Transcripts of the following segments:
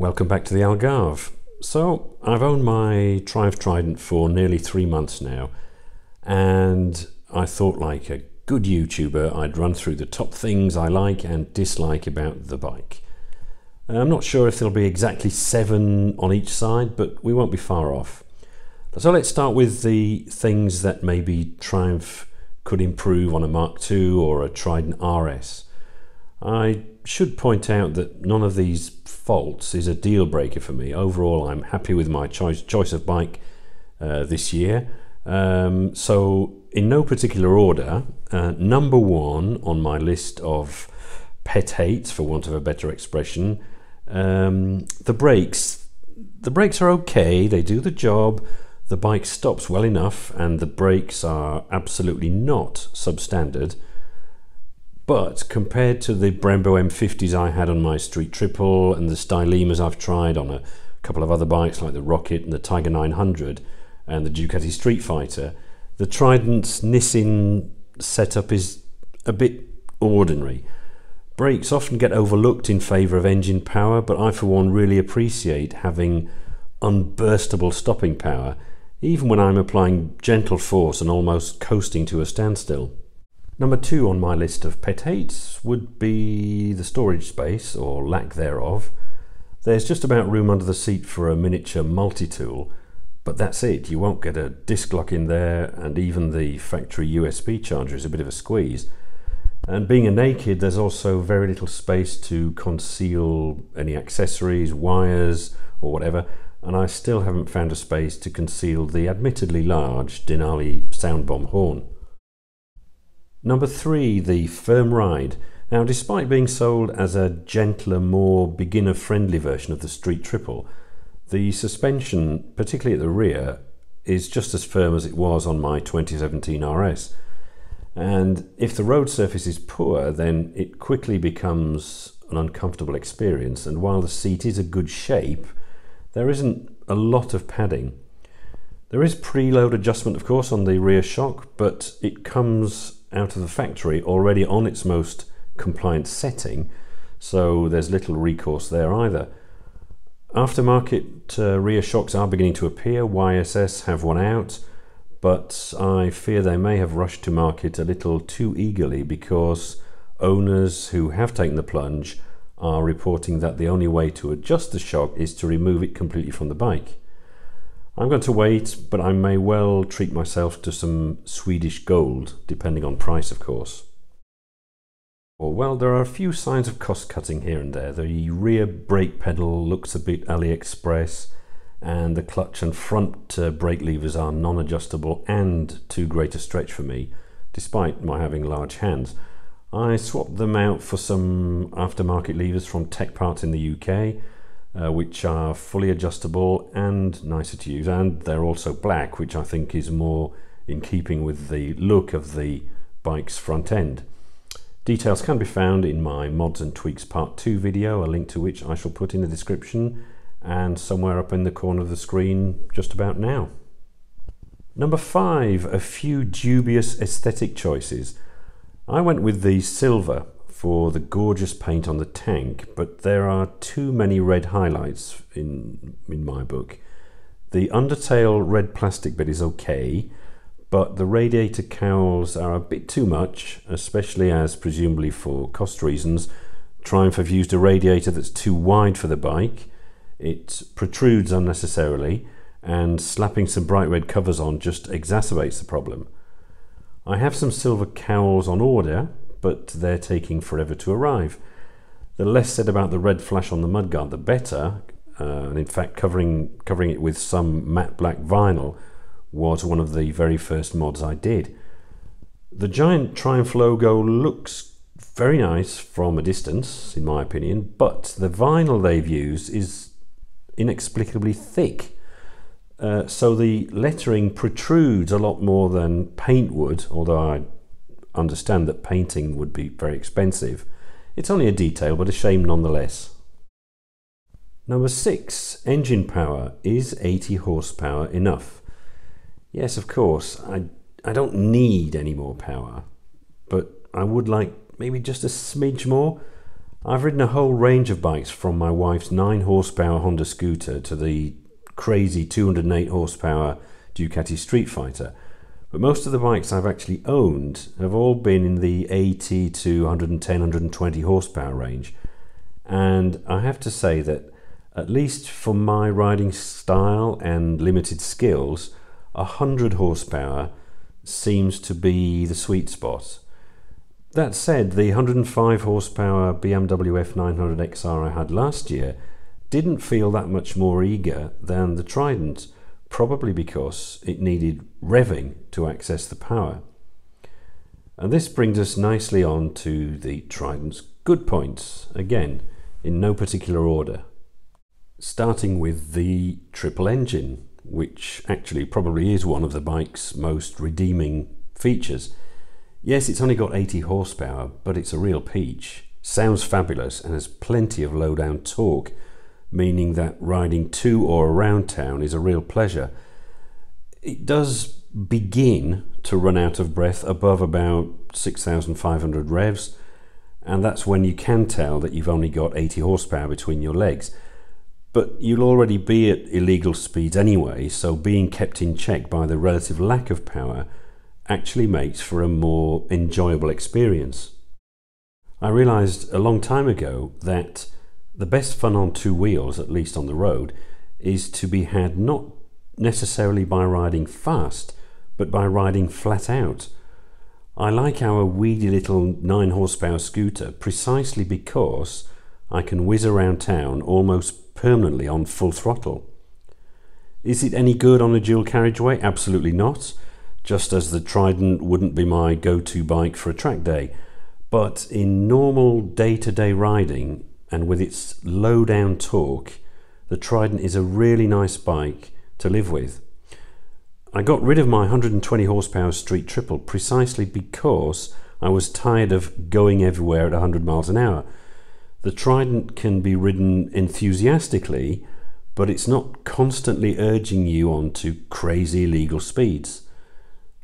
Welcome back to the Algarve. So I've owned my Triumph Trident for nearly 3 months now, and I thought, like a good YouTuber, I'd run through the top things I like and dislike about the bike. I'm not sure if there'll be exactly 7 on each side, but we won't be far off. So let's start with the things that maybe Triumph could improve on a Mark II or a Trident RS. I should point out that none of these faults is a deal breaker for me. Overall, I'm happy with my choice of bike this year. So in no particular order, number one on my list of pet hates, for want of a better expression, the brakes. The brakes are okay, they do the job, the bike stops well enough, and the brakes are absolutely not substandard. But compared to the Brembo M50s I had on my Street Triple and the Stylemas I've tried on a couple of other bikes like the Rocket and the Tiger 900 and the Ducati Street Fighter, the Trident's Nissin setup is a bit ordinary. Brakes often get overlooked in favour of engine power, but I for one really appreciate having unburstable stopping power, even when I'm applying gentle force and almost coasting to a standstill. Number two on my list of pet hates would be the storage space, or lack thereof. There's just about room under the seat for a miniature multi-tool, but that's it. You won't get a disc lock in there, and even the factory USB charger is a bit of a squeeze. And being a naked, there's also very little space to conceal any accessories, wires, or whatever, and I still haven't found a space to conceal the admittedly large Denali soundbomb horn. Number three, the firm ride. Now, despite being sold as a gentler, more beginner-friendly version of the Street Triple, the suspension, particularly at the rear, is just as firm as it was on my 2017 RS. And if the road surface is poor, then it quickly becomes an uncomfortable experience. And while the seat is a good shape, there isn't a lot of padding. There is preload adjustment, of course, on the rear shock, but it comes out of the factory already on its most compliant setting, so there's little recourse there either. Aftermarket rear shocks are beginning to appear. YSS have one out, but I fear they may have rushed to market a little too eagerly, because owners who have taken the plunge are reporting that the only way to adjust the shock is to remove it completely from the bike. I'm going to wait, but I may well treat myself to some Swedish gold, depending on price, of course. Well, there are a few signs of cost-cutting here and there. The rear brake pedal looks a bit AliExpress, and the clutch and front brake levers are non-adjustable and too great a stretch for me, despite my having large hands. I swapped them out for some aftermarket levers from Techparts in the UK, which are fully adjustable and nicer to use, and they're also black, which I think is more in keeping with the look of the bike's front end. Details can be found in my Mods and Tweaks Part 2 video, a link to which I shall put in the description and somewhere up in the corner of the screen just about now. Number 5, a few dubious aesthetic choices. I went with the silver for the gorgeous paint on the tank, but there are too many red highlights in my book. The undertail red plastic bit is okay, but the radiator cowls are a bit too much, especially as, presumably for cost reasons, Triumph have used a radiator that's too wide for the bike. It protrudes unnecessarily, and slapping some bright red covers on just exacerbates the problem. I have some silver cowls on order, but they're taking forever to arrive. The less said about the red flash on the mudguard, the better, and in fact covering it with some matte black vinyl was one of the very first mods I did. The giant Triumph logo looks very nice from a distance, in my opinion, but the vinyl they've used is inexplicably thick, so the lettering protrudes a lot more than paint would, although I understand that painting would be very expensive. It's only a detail, but a shame nonetheless. Number 6, engine power. Is 80 horsepower enough? Yes, of course, I don't need any more power, but I would like maybe just a smidge more. I've ridden a whole range of bikes, from my wife's 9 horsepower Honda scooter to the crazy 208 horsepower Ducati Street Fighter, but most of the bikes I've actually owned have all been in the 80 to 110, 120 horsepower range, and I have to say that, at least for my riding style and limited skills, 100 horsepower seems to be the sweet spot. That said, the 105 horsepower BMW F900XR I had last year didn't feel that much more eager than the Trident, probably because it needed revving to access the power. And this brings us nicely on to the Trident's good points, again in no particular order. Starting with the triple engine, which actually probably is one of the bike's most redeeming features. Yes, it's only got 80 horsepower, but it's a real peach. Sounds fabulous and has plenty of low-down torque, meaning that riding to or around town is a real pleasure. It does begin to run out of breath above about 6,500 revs, and that's when you can tell that you've only got 80 horsepower between your legs. But you'll already be at illegal speeds anyway, so being kept in check by the relative lack of power actually makes for a more enjoyable experience. I realized a long time ago that the best fun on two wheels, at least on the road, is to be had not necessarily by riding fast, but by riding flat out. I like our weedy little 9 horsepower scooter precisely because I can whiz around town almost permanently on full throttle. Is it any good on a dual carriageway? Absolutely not. Just as the Trident wouldn't be my go-to bike for a track day, but in normal day-to-day riding and with its low-down torque, the Trident is a really nice bike to live with. I got rid of my 120 horsepower Street Triple precisely because I was tired of going everywhere at 100 miles an hour. The Trident can be ridden enthusiastically, but it's not constantly urging you on to crazy illegal speeds.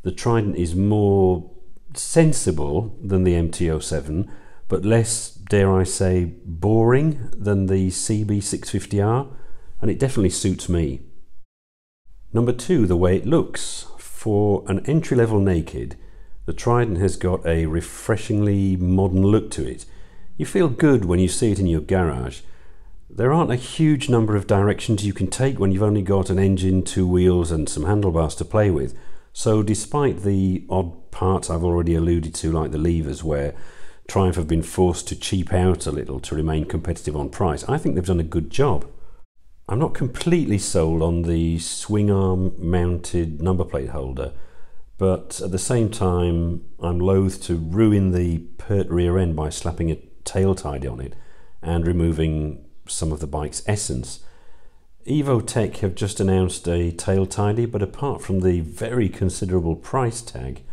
The Trident is more sensible than the MT-07, but less, dare I say, boring than the CB650R, and it definitely suits me. Number two, the way it looks. For an entry-level naked, the Trident has got a refreshingly modern look to it. You feel good when you see it in your garage. There aren't a huge number of directions you can take when you've only got an engine, two wheels and some handlebars to play with. So despite the odd parts I've already alluded to, like the levers, where Triumph have been forced to cheap out a little to remain competitive on price, I think they've done a good job. I'm not completely sold on the swing arm mounted number plate holder, but at the same time I'm loath to ruin the pert rear end by slapping a tail tidy on it and removing some of the bike's essence. Evo Tech have just announced a tail tidy, but apart from the very considerable price tag,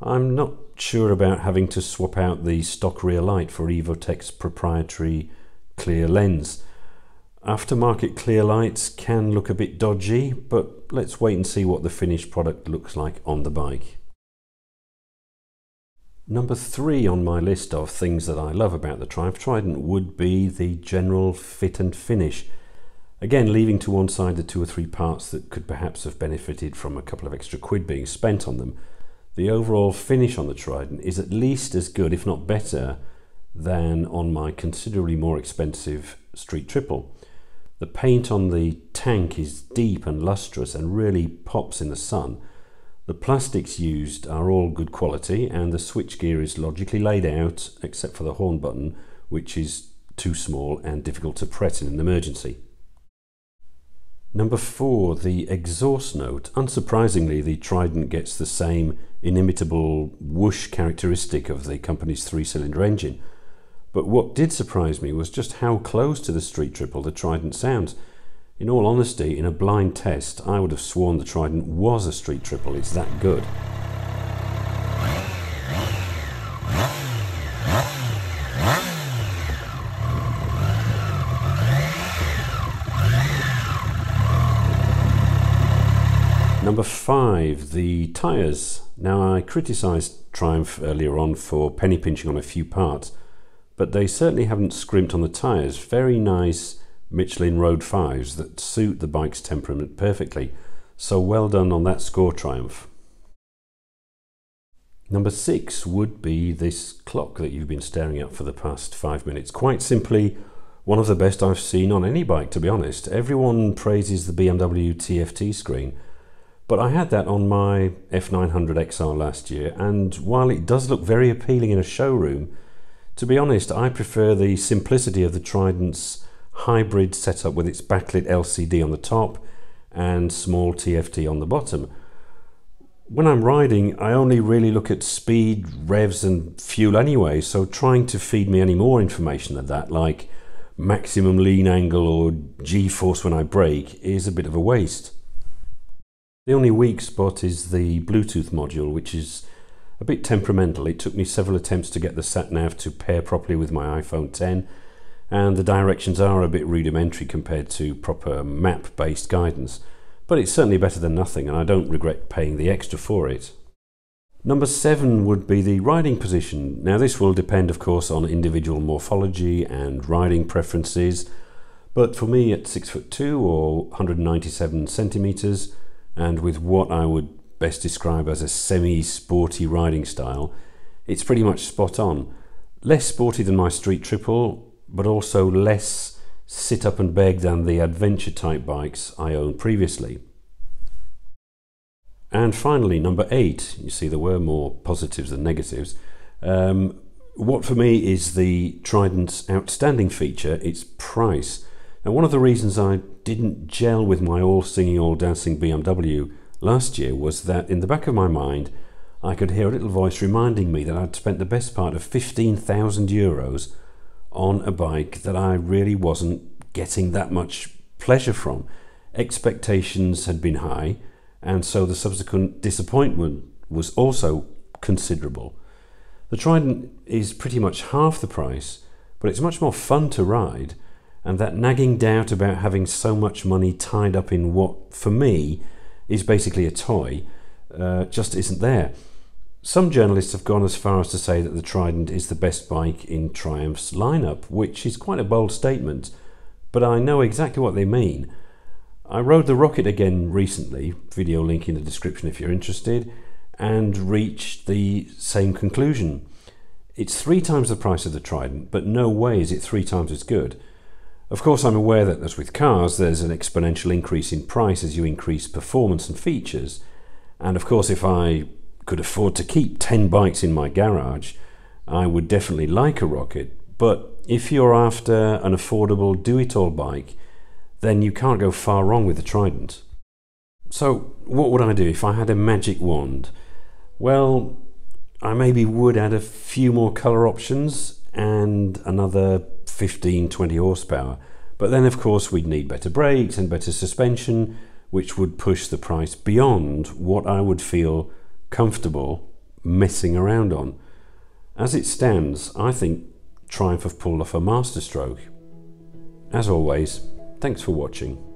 I'm not sure about having to swap out the stock rear light for Evo Tech's proprietary clear lens. Aftermarket clear lights can look a bit dodgy, but let's wait and see what the finished product looks like on the bike. Number three on my list of things that I love about the Triumph Trident would be the general fit and finish. Again, leaving to one side the 2 or 3 parts that could perhaps have benefited from a couple of extra quid being spent on them, the overall finish on the Trident is at least as good, if not better, than on my considerably more expensive Street Triple. The paint on the tank is deep and lustrous and really pops in the sun. The plastics used are all good quality, and the switchgear is logically laid out, except for the horn button, which is too small and difficult to press in an emergency. Number four, the exhaust note. Unsurprisingly, the Trident gets the same inimitable whoosh characteristic of the company's 3-cylinder engine. But what did surprise me was just how close to the Street Triple the Trident sounds. In all honesty, in a blind test, I would have sworn the Trident was a Street Triple. It's that good. Number five, the tyres. Now, I criticised Triumph earlier on for penny pinching on a few parts, but they certainly haven't scrimped on the tyres. Very nice Michelin Road 5s that suit the bike's temperament perfectly. So well done on that score, Triumph. Number 6 would be this clock that you've been staring at for the past 5 minutes. Quite simply, one of the best I've seen on any bike, to be honest. Everyone praises the BMW TFT screen, but I had that on my F900XR last year, and while it does look very appealing in a showroom, to be honest, I prefer the simplicity of the Trident's hybrid setup with its backlit LCD on the top and small TFT on the bottom. When I'm riding, I only really look at speed, revs and fuel anyway, so trying to feed me any more information than that, like maximum lean angle or G-force when I brake, is a bit of a waste. The only weak spot is the Bluetooth module, which is a bit temperamental. It took me several attempts to get the sat-nav to pair properly with my iPhone X, and the directions are a bit rudimentary compared to proper map-based guidance. But it's certainly better than nothing, and I don't regret paying the extra for it. Number 7 would be the riding position. Now this will depend, of course, on individual morphology and riding preferences, but for me at 6'2" or 197 centimeters, and with what I would best describe as a semi-sporty riding style, it's pretty much spot on. Less sporty than my Street Triple, but also less sit up and beg than the adventure type bikes I owned previously. And finally, number 8, you see there were more positives than negatives. What for me is the Trident's outstanding feature, its price. Now, one of the reasons I didn't gel with my all singing, all dancing BMW last year was that in the back of my mind, I could hear a little voice reminding me that I'd spent the best part of €15,000 on a bike that I really wasn't getting that much pleasure from. Expectations had been high, and so the subsequent disappointment was also considerable. The Trident is pretty much half the price, but it's much more fun to ride, and that nagging doubt about having so much money tied up in what, for me, is basically a toy, just isn't there. Some journalists have gone as far as to say that the Trident is the best bike in Triumph's lineup, which is quite a bold statement, but I know exactly what they mean. I rode the Rocket again recently, video link in the description if you're interested, and reached the same conclusion. It's 3 times the price of the Trident, but no way is it 3 times as good. Of course, I'm aware that as with cars, there's an exponential increase in price as you increase performance and features, and of course if I could afford to keep 10 bikes in my garage, I would definitely like a Rocket. But if you're after an affordable do-it-all bike, then you can't go far wrong with the Trident. So what would I do if I had a magic wand? Well, I maybe would add a few more colour options and another 15-20 horsepower, but then of course we'd need better brakes and better suspension, which would push the price beyond what I would feel comfortable messing around on. As it stands, I think Triumph have pulled off a masterstroke. As always, thanks for watching.